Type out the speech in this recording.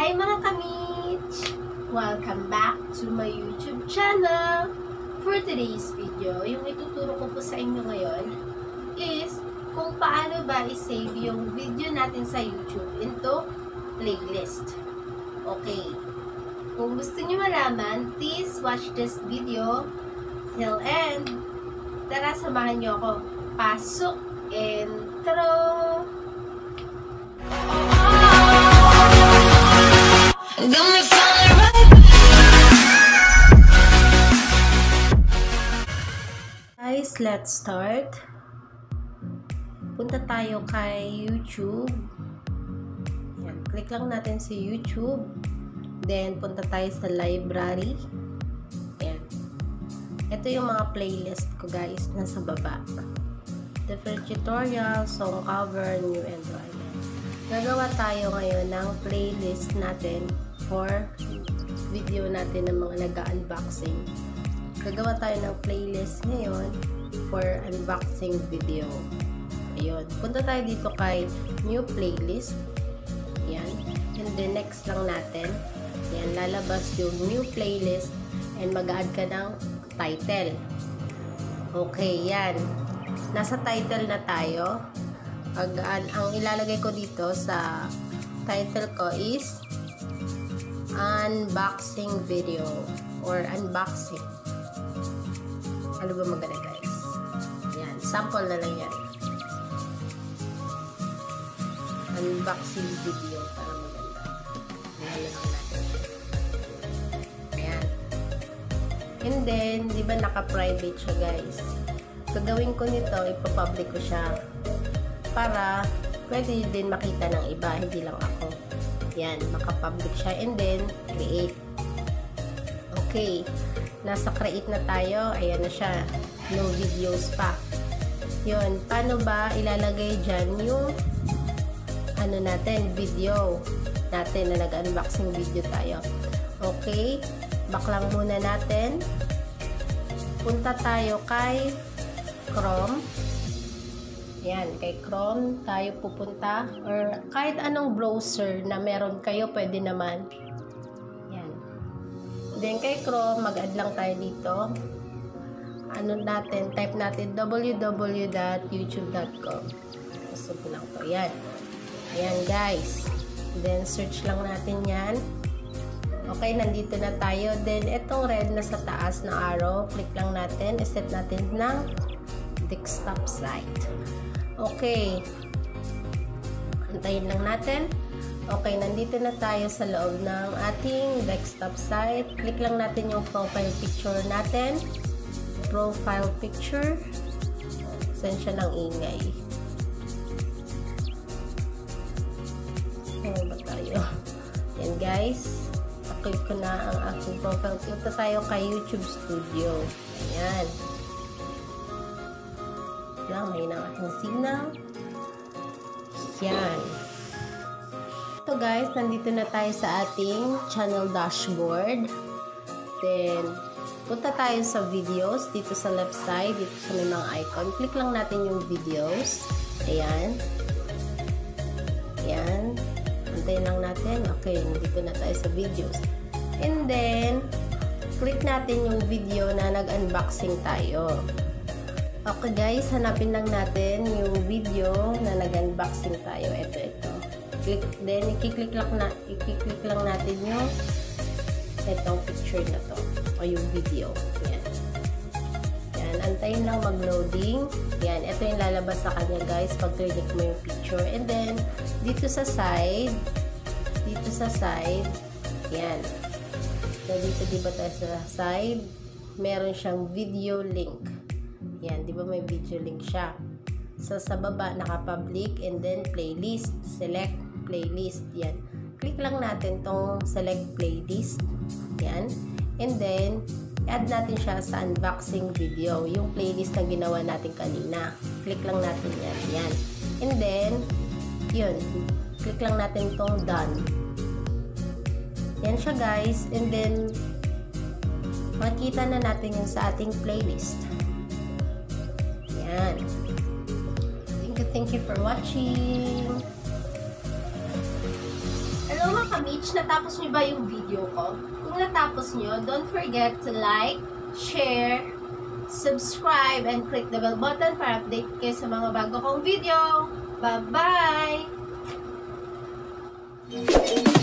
Hi mga kamits! Welcome back to my YouTube channel! For today's video, yung ituturo ko po sa inyo ngayon is kung paano ba i-save yung video natin sa YouTube into playlist. Okay. Kung gusto nyo malaman, please watch this video till end. Tara, samahan nyo ako. Pasok! Intro! Guys, let's start. Punta tayo kay YouTube. Ayan, click lang natin sa YouTube. Then, punta tayo sa library. Ayan. Ito yung mga playlist ko, guys. Nasa baba. Different tutorials, song cover, new entry. Gagawa tayo ngayon ng playlist natin for video natin ng mga nag-unboxing. Gagawa tayo ng playlist ngayon for unboxing video. Ayun. Punta tayo dito kay new playlist. Yan. And then next lang natin. Yan. Lalabas yung new playlist and mag-add ka ng title. Okay. Yan. Nasa title na tayo. Ang ilalagay ko dito sa title ko is unboxing video or unboxing. Ano ba maganda, guys? Yan, sample na lang yan. Unboxing video para maganda. Ayan. And then, di ba naka-private siya, guys? So, gawin ko nito, ipapublic ko siya para pwede din makita ng iba, hindi lang ako. Yan, makapublic siya. And then, create. Okay. Nasa create na tayo. Ayan na siya. No videos pa. Yun. Paano ba ilalagay dyan yung ano natin, video natin na nag-unboxing video tayo. Okay. Back lang muna natin. Punta tayo kay Chrome. Yan, kay Chrome tayo pupunta or kahit anong browser na meron kayo, pwede naman. Yan. Then kay Chrome, mag-add lang tayo dito. Ano natin? Type natin www.youtube.com. Sub lang to. Yan. Ayan, guys. Then search lang natin yan. Okay, nandito na tayo. Then itong red na sa taas na arrow, click lang natin. I-set natin ng desktop slide. Okay. Antayin lang natin. Okay, nandito na tayo sa loob ng ating desktop site. Click lang natin yung profile picture natin. Profile picture. Saan siya ng ingay? Ano ba tayo? Yan, guys. Click ko na ang ating profile. Punta tayo kay YouTube Studio. Ayan. Lang, may nang ating signal. Yan. So guys, nandito na tayo sa ating channel dashboard. Then, punta tayo sa videos. Dito sa left side, dito sa may mga icon. Click lang natin yung videos. Ayan. Ayan. Antayin lang natin. Okay, nandito na tayo sa videos. And then, click natin yung video na nag-unboxing tayo. Okay guys, hanapin lang natin yung video na nag-unboxing tayo. Ito. Click, then, i-click lang natin yung itong picture na to. O yung video. Yan. Yan. Antayin lang mag-loading. Yan. Ito yung lalabas sa kanya, guys. Pag-click mo yung picture. And then, dito sa side. Yan. So, dito diba tayo sa side? Meron siyang video link. Yan, di ba may video link siya? So, sa baba, naka-public and then playlist. Select playlist. Yan. Click lang natin tong select playlist. Yan. And then, add natin siya sa unboxing video. Yung playlist na ginawa natin kanina. Click lang natin yan. Yan. And then, yun. Click lang natin tong done. Yan siya, guys. And then, makikita na natin yun sa ating playlist. Yan. Thank you for watching. And Hello mga ka-Mitch, natapos niyo ba yung video ko? Kung natapos niyo, don't forget to like, share, subscribe, and click the bell button para update kayo sa mga bago kong video. Bye-bye!